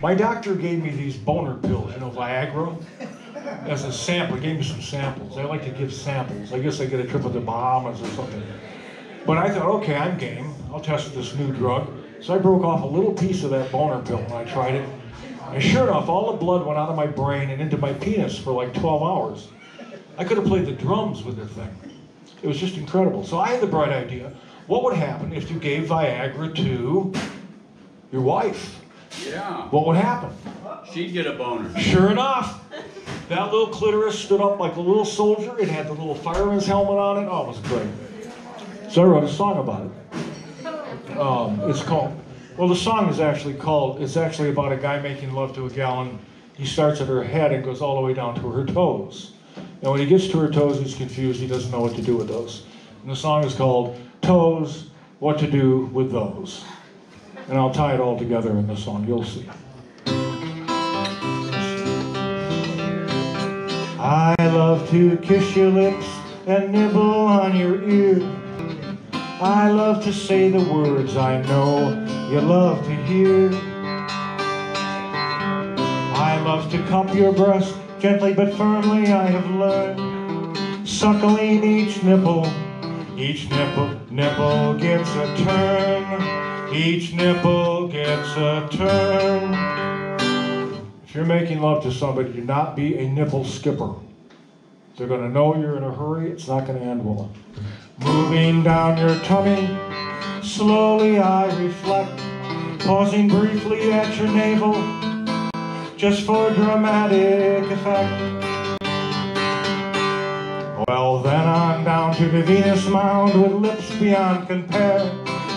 My doctor gave me these boner pills, you know, Viagra, as a sample. He gave me some samples. I like to give samples. I guess I get a trip with the Bahamas or something. But I thought, okay, I'm game. I'll test this new drug. So I broke off a little piece of that boner pill and I tried it. And sure enough, all the blood went out of my brain and into my penis for like 12 hours. I could have played the drums with the thing. It was just incredible. So I had the bright idea. What would happen if you gave Viagra to your wife? Yeah. What would happen? She'd get a boner. Sure enough. That little clitoris stood up like a little soldier. It had the little fireman's helmet on it. Oh, it was great. So I wrote a song about it. It's called, well, the song is actually called, it's actually about a guy making love to a gal, and he starts at her head and goes all the way down to her toes. And when he gets to her toes, he's confused. He doesn't know what to do with those. And the song is called Toes, What to Do with Those. And I'll tie it all together in the song, you'll see. I love to kiss your lips and nibble on your ear. I love to say the words I know you love to hear. I love to cup your breast, gently but firmly I have learned. Suckling each nipple, nipple gets a turn. Each nipple gets a turn. If you're making love to somebody, do not be a nipple skipper. They're going to know you're in a hurry. It's not going to end well. Moving down your tummy, slowly I reflect, pausing briefly at your navel, just for dramatic effect. Well, then on down to the Venus mound with lips beyond compare.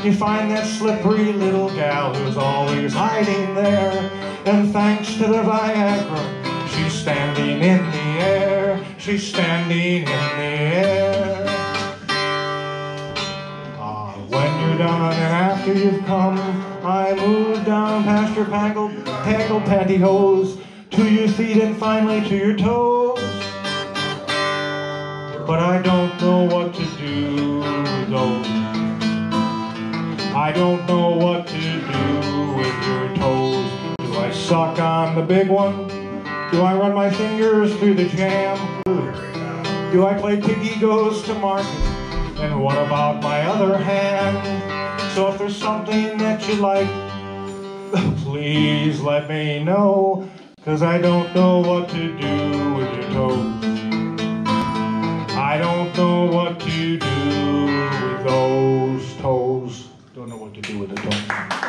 You find that slippery little gal who's always hiding there. And thanks to the Viagra, she's standing in the air. She's standing in the air. When you're done and after you've come, I move down past your tangled pantyhose to your feet and finally to your toes. But I don't know what to do with those. I don't know what to do with your toes. Do I suck on the big one? Do I run my fingers through the jam? Do I play piggy goes to market? And what about my other hand? So if there's something that you like, please let me know, cause I don't know what to do with your toes. I don't know what to do with those toes. Don't know what to do with the dog.